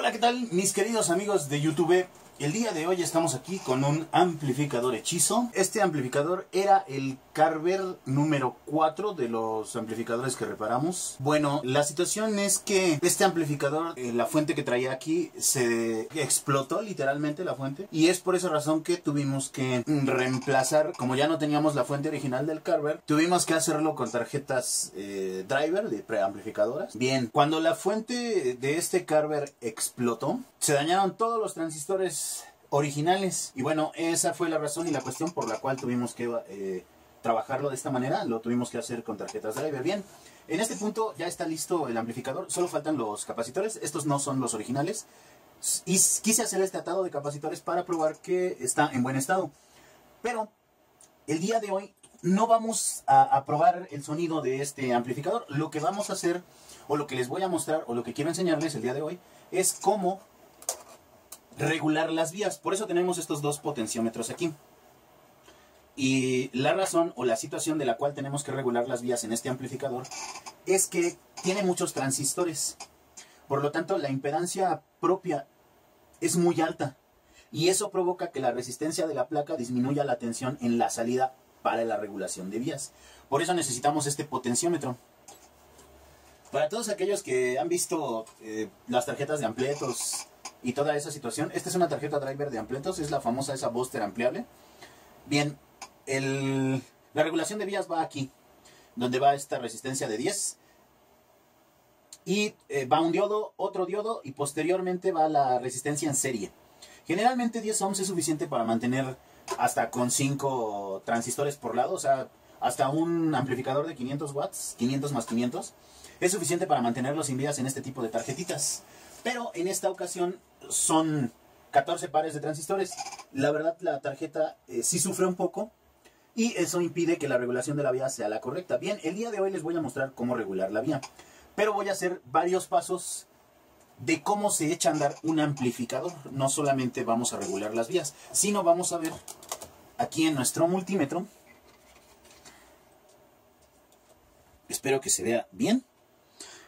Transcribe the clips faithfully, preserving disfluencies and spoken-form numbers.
Hola, ¿qué tal mis queridos amigos de YouTube? El día de hoy estamos aquí con un amplificador hechizo. Este amplificador era el Carver número cuatro de los amplificadores que reparamos. Bueno, la situación es que este amplificador, eh, la fuente que traía aquí, se explotó literalmente la fuente. Y es por esa razón que tuvimos que reemplazar, como ya no teníamos la fuente original del Carver, tuvimos que hacerlo con tarjetas eh, driver de preamplificadoras. Bien, cuando la fuente de este Carver explotó, se dañaron todos los transistores originales, y bueno, esa fue la razón y la cuestión por la cual tuvimos que eh, trabajarlo de esta manera. Lo tuvimos que hacer con tarjetas driver. Bien, en este punto ya está listo el amplificador, solo faltan los capacitores. Estos no son los originales y quise hacer este atado de capacitores para probar que está en buen estado, pero el día de hoy no vamos a, a probar el sonido de este amplificador. Lo que vamos a hacer, o lo que les voy a mostrar, o lo que quiero enseñarles el día de hoy, es cómo regular las vías. Por eso tenemos estos dos potenciómetros aquí. Y la razón o la situación de la cual tenemos que regular las vías en este amplificador es que tiene muchos transistores. Por lo tanto, la impedancia propia es muy alta, y eso provoca que la resistencia de la placa disminuya la tensión en la salida para la regulación de vías. Por eso necesitamos este potenciómetro. Para todos aquellos que han visto eh, las tarjetas de ampletos y toda esa situación, esta es una tarjeta driver de ampletos, es la famosa esa booster ampliable. Bien, el, la regulación de vías va aquí, donde va esta resistencia de diez. Y eh, va un diodo, otro diodo, y posteriormente va la resistencia en serie. Generalmente diez ohms es suficiente para mantener hasta con cinco transistores por lado, o sea, hasta un amplificador de quinientos watts, quinientos más quinientos, es suficiente para mantenerlos sin vías en este tipo de tarjetitas. Pero en esta ocasión son catorce pares de transistores. La verdad, la tarjeta eh, sí sufre un poco, y eso impide que la regulación de la vía sea la correcta. Bien, el día de hoy les voy a mostrar cómo regular la vía, pero voy a hacer varios pasos de cómo se echa a andar un amplificador. No solamente vamos a regular las vías, sino vamos a ver aquí en nuestro multímetro. Espero que se vea bien.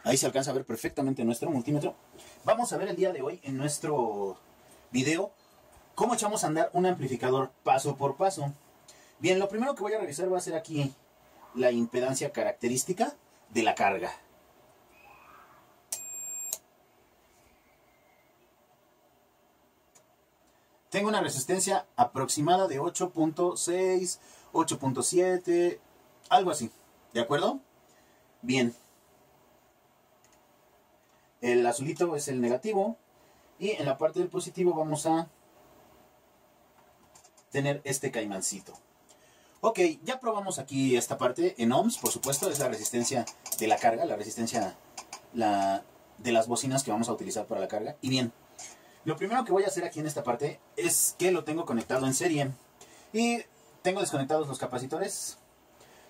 Ahí se alcanza a ver perfectamente nuestro multímetro. Vamos a ver el día de hoy en nuestro video cómo echamos a andar un amplificador paso por paso. Bien, lo primero que voy a revisar va a ser aquí la impedancia característica de la carga. Tengo una resistencia aproximada de ocho punto seis, ocho punto siete, algo así, ¿de acuerdo? Bien. El azulito es el negativo, y en la parte del positivo vamos a tener este caimancito. Ok, ya probamos aquí esta parte en ohms, por supuesto, es la resistencia de la carga, la resistencia la, de las bocinas que vamos a utilizar para la carga. Y bien, lo primero que voy a hacer aquí en esta parte es que lo tengo conectado en serie, y tengo desconectados los capacitores.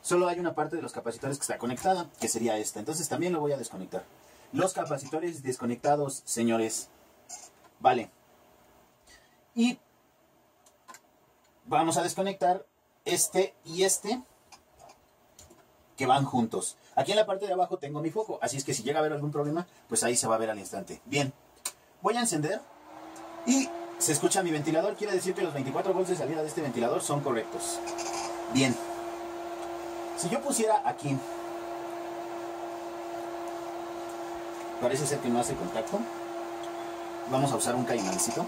Solo hay una parte de los capacitores que está conectada, que sería esta, entonces también lo voy a desconectar. Los capacitores desconectados, señores. Vale. Y vamos a desconectar este y este, que van juntos. Aquí en la parte de abajo tengo mi foco, así es que si llega a haber algún problema, pues ahí se va a ver al instante. Bien. Voy a encender y se escucha mi ventilador. Quiere decir que los veinticuatro volts de salida de este ventilador son correctos. Bien. Si yo pusiera aquí... Parece ser que no hace contacto. Vamos a usar un caimancito.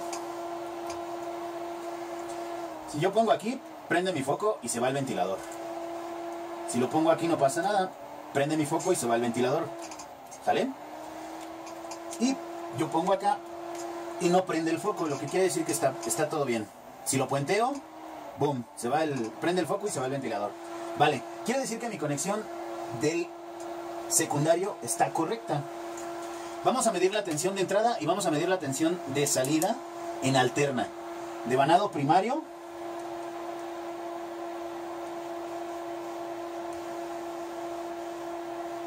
Si yo pongo aquí, prende mi foco y se va el ventilador. Si lo pongo aquí no pasa nada. Prende mi foco y se va el ventilador. ¿Sale? Y yo pongo acá y no prende el foco, lo que quiere decir que está, está todo bien. Si lo puenteo, boom, se va el, prende el foco y se va el ventilador. Vale, quiere decir que mi conexión del secundario está correcta. Vamos a medir la tensión de entrada y vamos a medir la tensión de salida en alterna. De vanado primario.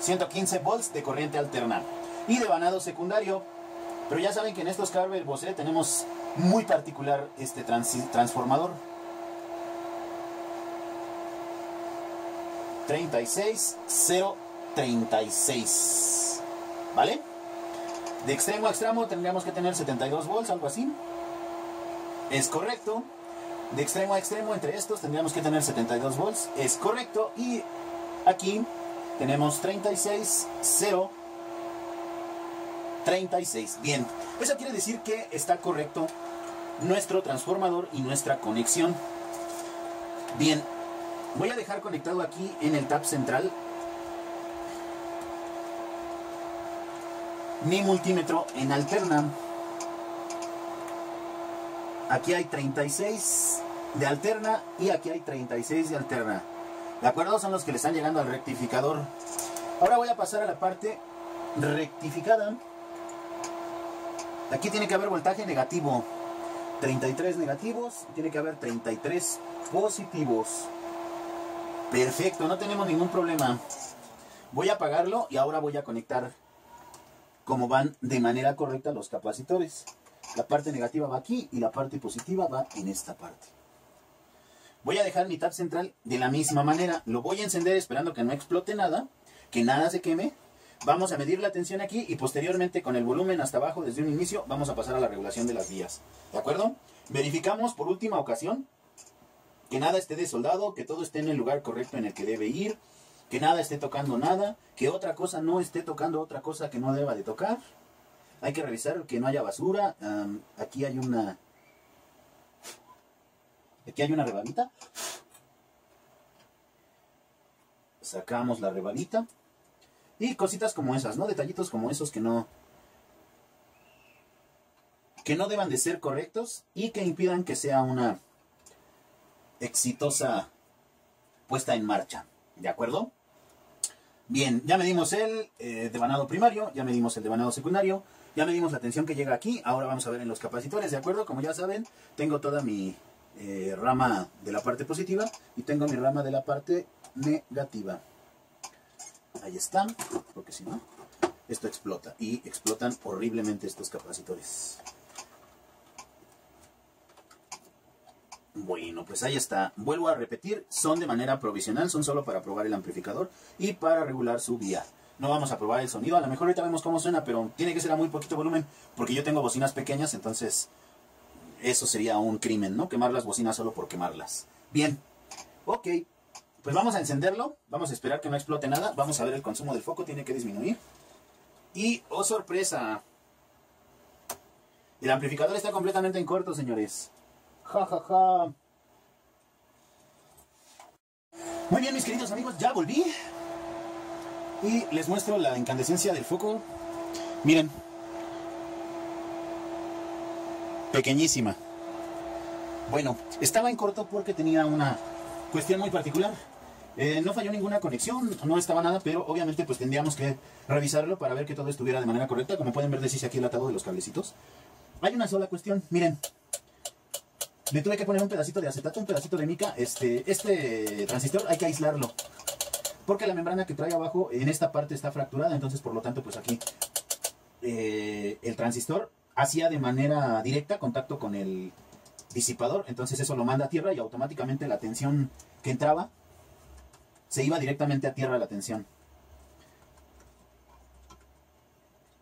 ciento quince volts de corriente alterna. Y de vanado secundario. Pero ya saben que en estos Carver Bose tenemos muy particular este transformador. treinta y seis, cero, treinta y seis. ¿Vale? De extremo a extremo tendríamos que tener setenta y dos volts, algo así. Es correcto. De extremo a extremo entre estos tendríamos que tener setenta y dos volts. Es correcto. Y aquí tenemos treinta y seis, cero, treinta y seis. Bien. Eso quiere decir que está correcto nuestro transformador y nuestra conexión. Bien. Voy a dejar conectado aquí en el tab central mi multímetro en alterna. Aquí hay treinta y seis de alterna y aquí hay treinta y seis de alterna. ¿De acuerdo? Son los que le están llegando al rectificador. Ahora voy a pasar a la parte rectificada. Aquí tiene que haber voltaje negativo. treinta y tres negativos. Tiene que haber treinta y tres positivos. Perfecto, no tenemos ningún problema. Voy a apagarlo y ahora voy a conectar como van de manera correcta los capacitores. La parte negativa va aquí y la parte positiva va en esta parte. Voy a dejar mi tab central de la misma manera. Lo voy a encender esperando que no explote nada, que nada se queme. Vamos a medir la tensión aquí y posteriormente con el volumen hasta abajo desde un inicio vamos a pasar a la regulación de las vías. ¿De acuerdo? Verificamos por última ocasión que nada esté desoldado, que todo esté en el lugar correcto en el que debe ir. Que nada esté tocando nada, que otra cosa no esté tocando otra cosa que no deba de tocar. Hay que revisar que no haya basura. Um, aquí hay una... Aquí hay una rebanita. Sacamos la rebanita. Y cositas como esas, ¿no? Detallitos como esos que no... Que no deban de ser correctos y que impidan que sea una exitosa puesta en marcha. ¿De acuerdo? Bien, ya medimos el eh, devanado primario, ya medimos el devanado secundario, ya medimos la tensión que llega aquí, ahora vamos a ver en los capacitores, ¿de acuerdo? Como ya saben, tengo toda mi eh, rama de la parte positiva y tengo mi rama de la parte negativa. Ahí está, porque si no, esto explota y explotan horriblemente estos capacitores. Bueno, pues ahí está. Vuelvo a repetir, son de manera provisional, son solo para probar el amplificador y para regular su vía. No vamos a probar el sonido, a lo mejor ahorita vemos cómo suena, pero tiene que ser a muy poquito volumen, porque yo tengo bocinas pequeñas, entonces eso sería un crimen, ¿no? Quemar las bocinas solo por quemarlas. Bien, ok, pues vamos a encenderlo, vamos a esperar que no explote nada, vamos a ver el consumo del foco, tiene que disminuir. Y, oh sorpresa, el amplificador está completamente en corto, señores. Ja, ja, ja. Muy bien, mis queridos amigos, ya volví y les muestro la incandescencia del foco. Miren, pequeñísima. Bueno, estaba en corto porque tenía una cuestión muy particular. Eh, no falló ninguna conexión, no estaba nada, pero obviamente pues tendríamos que revisarlo para ver que todo estuviera de manera correcta. Como pueden ver, deshice aquí el atado de los cablecitos. Hay una sola cuestión, miren. Le tuve que poner un pedacito de acetato, un pedacito de mica. Este, este transistor hay que aislarlo, porque la membrana que trae abajo en esta parte está fracturada. Entonces, por lo tanto, pues aquí eh, el transistor hacía de manera directa contacto con el disipador. Entonces eso lo manda a tierra y automáticamente la tensión que entraba se iba directamente a tierra la tensión.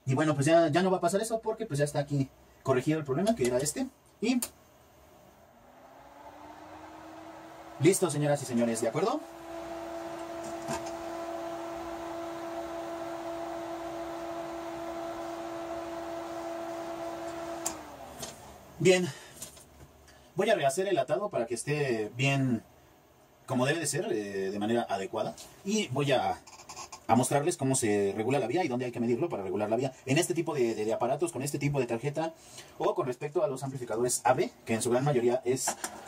Y bueno, pues ya, ya no va a pasar eso porque pues ya está aquí corregido el problema, que era este. Y... listo, señoras y señores, ¿de acuerdo? Bien, voy a rehacer el atado para que esté bien como debe de ser, eh, de manera adecuada. Y voy a, a mostrarles cómo se regula la vía y dónde hay que medirlo para regular la vía. En este tipo de, de, de aparatos, con este tipo de tarjeta o con respecto a los amplificadores A B, que en su gran mayoría es...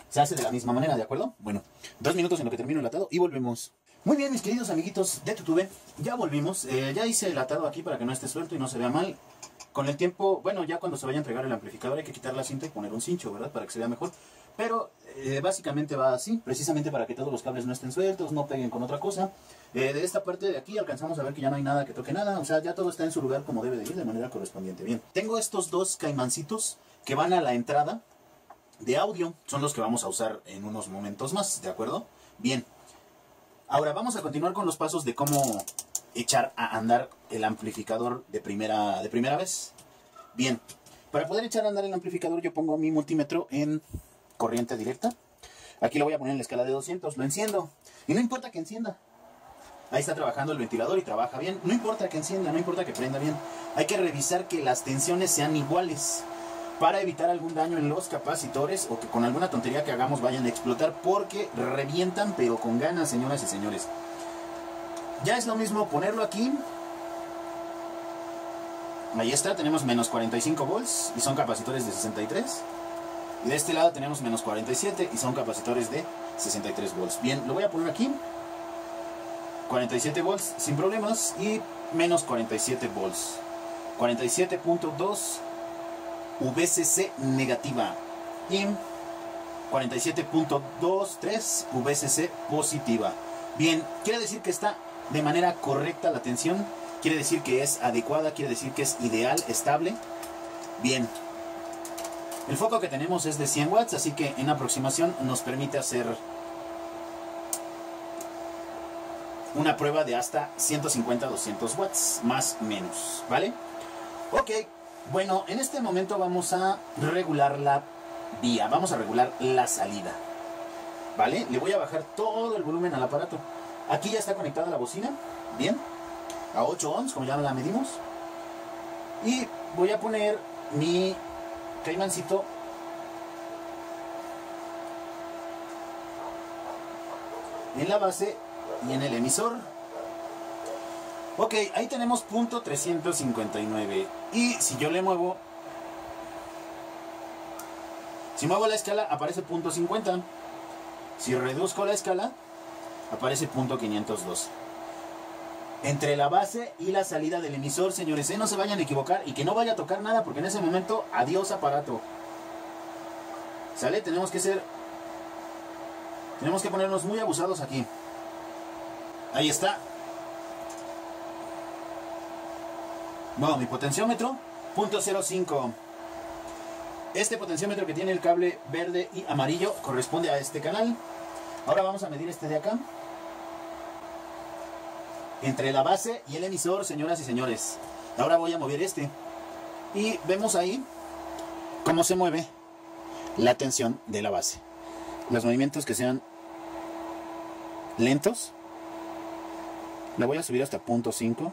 se hace de la misma manera, ¿de acuerdo? Bueno, dos minutos en lo que termino el atado y volvemos. Muy bien, mis queridos amiguitos de Tutube, ya volvimos. Eh, ya hice el atado aquí para que no esté suelto y no se vea mal. Con el tiempo, bueno, ya cuando se vaya a entregar el amplificador hay que quitar la cinta y poner un cincho, ¿verdad? Para que se vea mejor. Pero eh, básicamente va así, precisamente para que todos los cables no estén sueltos, no peguen con otra cosa. Eh, de esta parte de aquí alcanzamos a ver que ya no hay nada que toque nada. O sea, ya todo está en su lugar como debe de ir, de manera correspondiente. Bien, tengo estos dos caimancitos que van a la entrada de audio, son los que vamos a usar en unos momentos más, ¿de acuerdo? Bien, ahora vamos a continuar con los pasos de cómo echar a andar el amplificador de primera, de primera vez. Bien, para poder echar a andar el amplificador yo pongo mi multímetro en corriente directa. Aquí lo voy a poner en la escala de doscientos, lo enciendo. Y no importa que encienda. Ahí está trabajando el ventilador y trabaja bien. No importa que encienda, no importa que prenda bien. Hay que revisar que las tensiones sean iguales para evitar algún daño en los capacitores o que con alguna tontería que hagamos vayan a explotar, porque revientan pero con ganas, señoras y señores. Ya es lo mismo ponerlo aquí. Ahí está, tenemos menos cuarenta y cinco volts y son capacitores de sesenta y tres. Y de este lado tenemos menos cuarenta y siete y son capacitores de sesenta y tres volts. Bien, lo voy a poner aquí. cuarenta y siete volts sin problemas y menos cuarenta y siete volts. cuarenta y siete punto dos V C C negativa y cuarenta y siete punto veintitrés V C C positiva. Bien, quiere decir que está de manera correcta la tensión. Quiere decir que es adecuada, quiere decir que es ideal, estable. Bien. El foco que tenemos es de cien watts, así que en aproximación nos permite hacer una prueba de hasta ciento cincuenta a doscientos watts, más o menos, ¿vale? Ok, bueno, en este momento vamos a regular la vía, vamos a regular la salida, ¿vale? Le voy a bajar todo el volumen al aparato. Aquí ya está conectada la bocina, bien, a ocho ohms, como ya la medimos. Y voy a poner mi caimancito en la base y en el emisor. Ok, ahí tenemos punto trescientos cincuenta y nueve. Y si yo le muevo, si muevo la escala aparece punto cincuenta. Si reduzco la escala aparece punto quinientos doce. Entre la base y la salida del emisor, señores, ¿eh? No se vayan a equivocar y que no vaya a tocar nada, porque en ese momento, adiós aparato. ¿Sale? Tenemos que ser, tenemos que ponernos muy abusados aquí. Ahí está. Bueno, mi potenciómetro, punto cero cinco. Este potenciómetro que tiene el cable verde y amarillo corresponde a este canal. Ahora vamos a medir este de acá. Entre la base y el emisor, señoras y señores. Ahora voy a mover este. Y vemos ahí cómo se mueve la tensión de la base. Los movimientos que sean lentos. La voy a subir hasta punto cinco.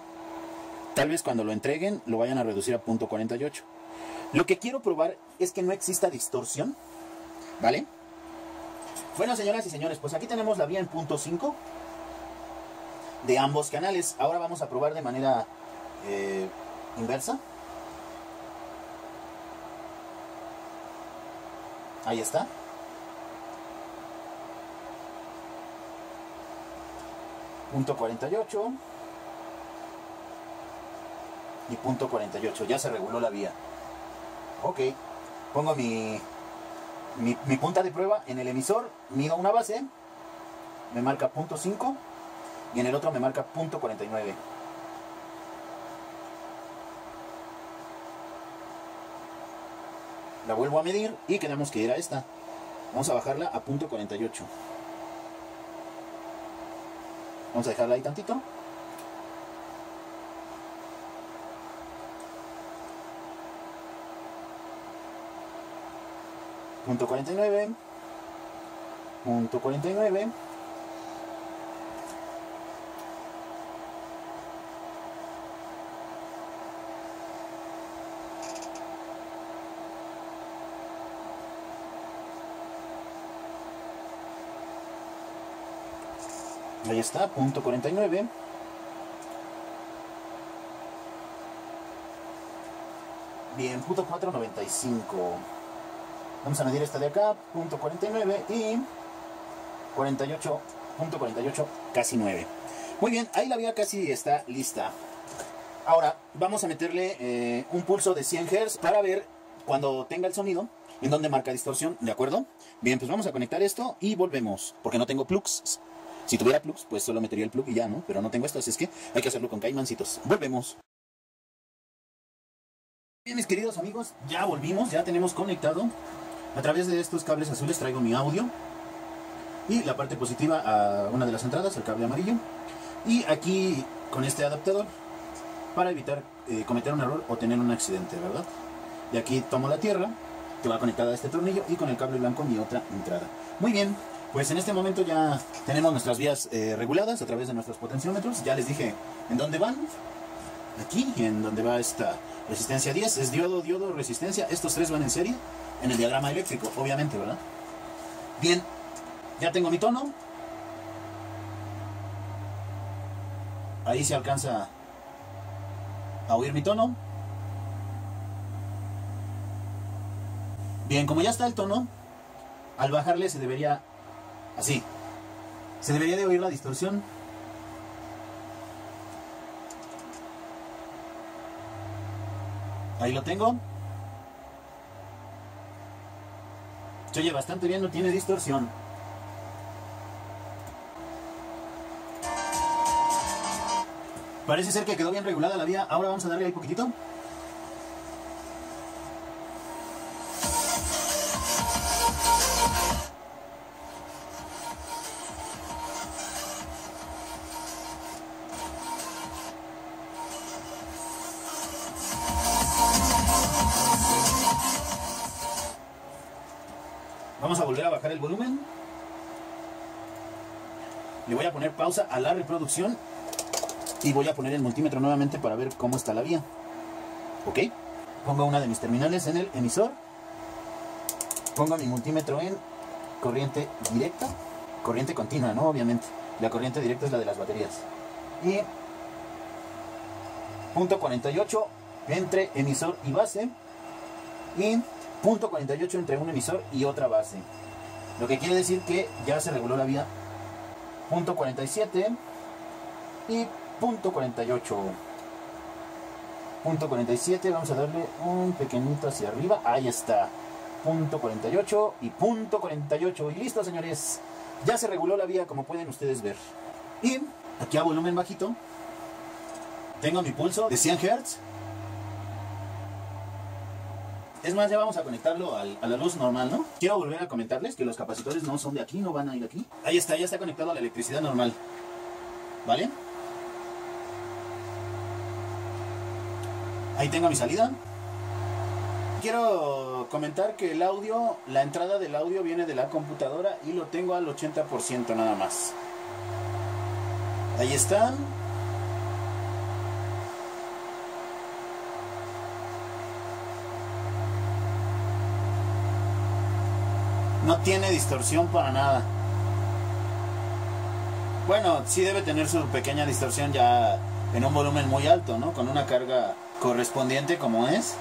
Tal vez cuando lo entreguen lo vayan a reducir a punto cuarenta y ocho. Lo que quiero probar es que no exista distorsión. ¿Vale? Bueno, señoras y señores, pues aquí tenemos la vía en punto cinco. De ambos canales. Ahora vamos a probar de manera eh, inversa. Ahí está. Punto cuarenta y ocho. Y punto cuarenta y ocho. Ya se reguló la vía. Ok. Pongo mi, mi, mi punta de prueba en el emisor. Mido una base. Me marca punto cinco. Y en el otro me marca punto cuarenta y nueve. La vuelvo a medir y quedamos que era esta. Vamos a bajarla a punto cuarenta y ocho. Vamos a dejarla ahí tantito. punto cuarenta y nueve. punto cuarenta y nueve. Ahí está, punto cuarenta y nueve. Bien, punto cuatrocientos noventa y cinco. Vamos a medir esta de acá, punto cuarenta y nueve y cuarenta y ocho, punto cuarenta y ocho, casi nueve. Muy bien, ahí la vía casi está lista. Ahora vamos a meterle eh, un pulso de cien Hz para ver cuando tenga el sonido en donde marca distorsión, ¿de acuerdo? Bien, pues vamos a conectar esto y volvemos, porque no tengo plugs. Si tuviera plugs, pues solo metería el plug y ya, ¿no? Pero no tengo esto, así es que hay que hacerlo con caimancitos. ¡Volvemos! Bien, mis queridos amigos, ya volvimos, ya tenemos conectado. A través de estos cables azules traigo mi audio. Y la parte positiva a una de las entradas, el cable amarillo. Y aquí, con este adaptador, para evitar eh, cometer un error o tener un accidente, ¿verdad? De aquí tomo la tierra, que va conectada a este tornillo, y con el cable blanco mi otra entrada. Muy bien, pues en este momento ya tenemos nuestras vías eh, reguladas a través de nuestros potenciómetros. Ya les dije en dónde van. Aquí, en donde va esta resistencia diez, es diodo, diodo, resistencia. Estos tres van en serie, en el diagrama eléctrico, obviamente, ¿verdad? Bien, ya tengo mi tono. Ahí se alcanza a oír mi tono. Bien, como ya está el tono, al bajarle se debería, así, se debería de oír la distorsión. Ahí lo tengo. Se oye bastante bien, no tiene distorsión. Parece ser que quedó bien regulada la vía. Ahora vamos a darle ahí poquitito. Vamos a volver a bajar el volumen. Le voy a poner pausa a la reproducción y voy a poner el multímetro nuevamente para ver cómo está la vía. Ok. Pongo una de mis terminales en el emisor. Pongo mi multímetro en corriente directa. Corriente continua, ¿no? Obviamente. La corriente directa es la de las baterías. Y punto cuarenta y ocho entre emisor y base. Y punto cuarenta y ocho entre un emisor y otra base, lo que quiere decir que ya se reguló la vía. Punto cuarenta y siete y punto cuarenta y ocho. Punto cuarenta y siete, vamos a darle un pequeñito hacia arriba. Ahí está. Punto cuarenta y ocho y punto cuarenta y ocho. Y listo, señores, ya se reguló la vía, como pueden ustedes ver. Y aquí a volumen bajito tengo mi pulso de cien hertz. Es más, ya vamos a conectarlo al, a la luz normal, ¿no? Quiero volver a comentarles que los capacitores no son de aquí, no van a ir aquí. Ahí está, ya está conectado a la electricidad normal, ¿vale? Ahí tengo mi salida. Quiero comentar que el audio, la entrada del audio viene de la computadora y lo tengo al ochenta por ciento nada más. Ahí está. No tiene distorsión para nada. Bueno, sí debe tener su pequeña distorsión ya en un volumen muy alto, ¿no? Con una carga correspondiente como es.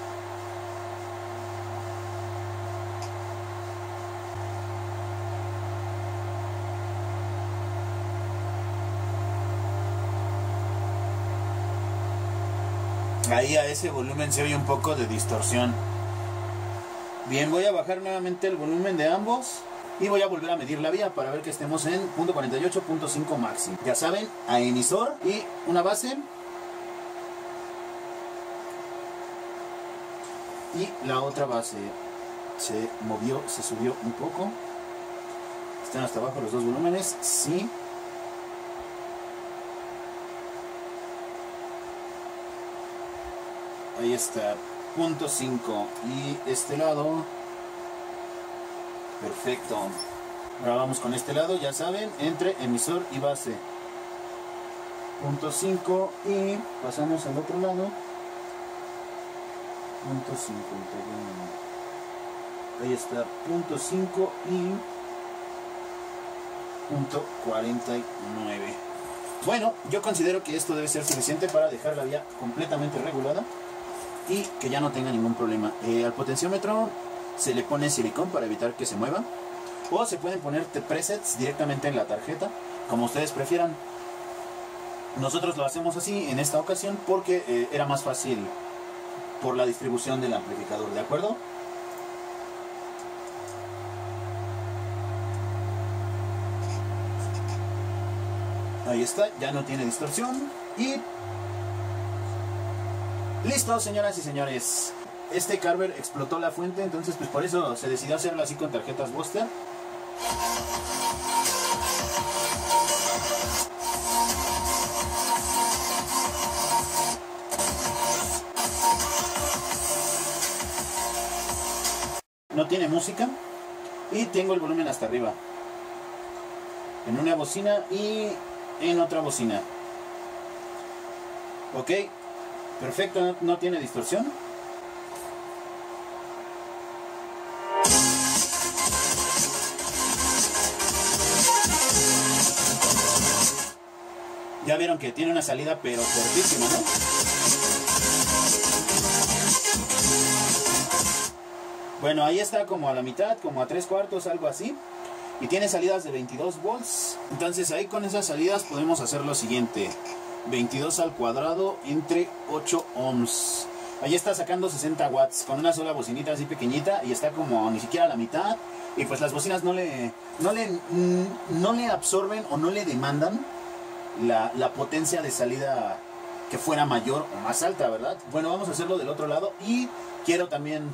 Ahí a ese volumen se oye un poco de distorsión. Bien, voy a bajar nuevamente el volumen de ambos y voy a volver a medir la vía para ver que estemos en punto cuarenta y ocho punto cinco máximo. Ya saben, a emisor y una base y la otra base. Se movió, se subió un poco. Están hasta abajo los dos volúmenes, sí. Ahí está. punto cinco y este lado, perfecto. Ahora vamos con este lado, ya saben, entre emisor y base. punto cinco y pasamos al otro lado. punto cincuenta y uno. Ahí está, punto cinco y punto cuarenta y nueve. Bueno, yo considero que esto debe ser suficiente para dejar la vía completamente regulada y que ya no tenga ningún problema. Eh, al potenciómetro se le pone silicón para evitar que se mueva, o se pueden poner presets directamente en la tarjeta, como ustedes prefieran. Nosotros lo hacemos así en esta ocasión porque eh, era más fácil por la distribución del amplificador, ¿de acuerdo? Ahí está, ya no tiene distorsión y... listo, señoras y señores. Este Carver explotó la fuente, entonces pues por eso se decidió hacerlo así con tarjetas Booster. no tiene música, y tengo el volumen hasta arriba en una bocina y en otra bocina. Ok, perfecto, no, no tiene distorsión. Ya vieron que tiene una salida pero cortísima, ¿no? Bueno, ahí está como a la mitad, como a tres cuartos, algo así. Y tiene salidas de veintidós volts. Entonces ahí con esas salidas podemos hacer lo siguiente. veintidós al cuadrado entre ocho ohms. Ahí está sacando sesenta watts con una sola bocinita así pequeñita. Y está como ni siquiera a la mitad. Y pues las bocinas no le, no le, no le absorben o no le demandan La, la potencia de salida que fuera mayor o más alta, ¿verdad? Bueno, vamos a hacerlo del otro lado, y quiero también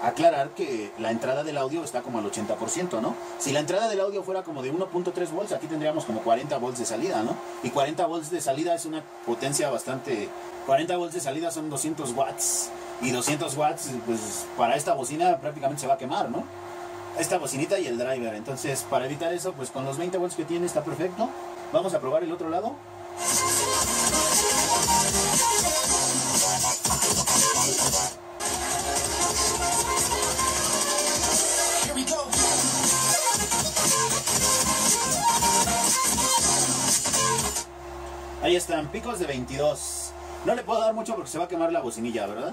aclarar que la entrada del audio está como al ochenta por ciento, ¿no? Si la entrada del audio fuera como de uno punto tres volts, aquí tendríamos como cuarenta volts de salida, ¿no? Y cuarenta volts de salida es una potencia bastante... cuarenta volts de salida son doscientos watts, y doscientos watts, pues para esta bocina prácticamente se va a quemar, ¿no? Esta bocinita y el driver. Entonces, para evitar eso, pues con los veinte volts que tiene está perfecto. Vamos a probar el otro lado. Ahí están, picos de veintidós. No le puedo dar mucho porque se va a quemar la bocinilla, ¿verdad?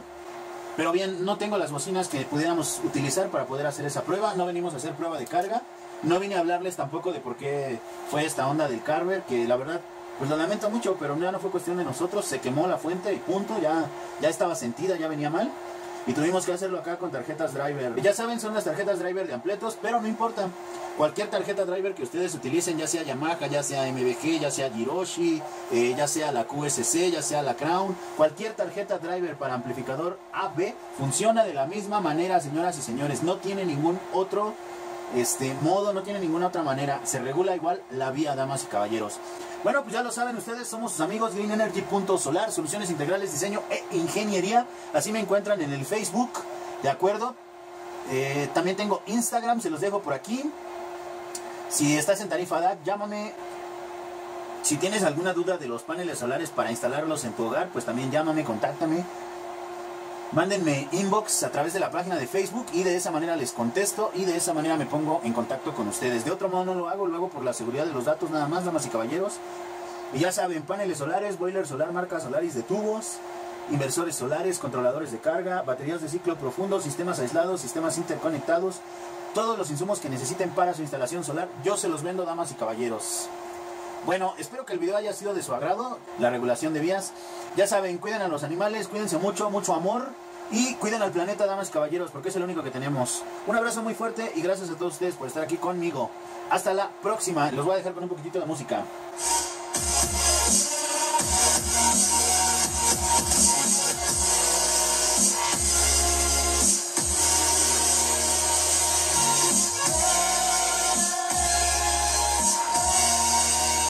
Pero bien, no tengo las bocinas que pudiéramos utilizar para poder hacer esa prueba. No venimos a hacer prueba de carga. No vine a hablarles tampoco de por qué fue esta onda del Carver, que la verdad, pues lo lamento mucho, pero ya no fue cuestión de nosotros. Se quemó la fuente y punto, ya, ya estaba sentida, ya venía mal. Y tuvimos que hacerlo acá con tarjetas driver. Ya saben, son las tarjetas driver de ampletos, pero no importa. Cualquier tarjeta driver que ustedes utilicen, ya sea Yamaha, ya sea M B G, ya sea Hiroshi, eh, ya sea la Q S C, ya sea la Crown. Cualquier tarjeta driver para amplificador A B funciona de la misma manera, señoras y señores. No tiene ningún otro este, modo, no tiene ninguna otra manera. Se regula igual la vía, damas y caballeros. Bueno, pues ya lo saben ustedes, somos sus amigos Green Energy punto Solar, soluciones integrales, diseño e ingeniería. Así me encuentran en el Facebook, ¿de acuerdo? Eh, también tengo Instagram, se los dejo por aquí. Si estás en tarifa D A C, llámame. Si tienes alguna duda de los paneles solares para instalarlos en tu hogar, pues también llámame, contáctame. Mándenme inbox a través de la página de Facebook y de esa manera les contesto y de esa manera me pongo en contacto con ustedes. De otro modo no lo hago, lo hago por la seguridad de los datos nada más, damas y caballeros. Y ya saben, paneles solares, boiler solar, marca Solaris de tubos, inversores solares, controladores de carga, baterías de ciclo profundo, sistemas aislados, sistemas interconectados. Todos los insumos que necesiten para su instalación solar, yo se los vendo, damas y caballeros. Bueno, espero que el video haya sido de su agrado, la regulación de vías. Ya saben, cuiden a los animales, cuídense mucho, mucho amor. Y cuiden al planeta, damas y caballeros, porque es el único que tenemos. Un abrazo muy fuerte y gracias a todos ustedes por estar aquí conmigo. Hasta la próxima. Los voy a dejar con un poquitito de música.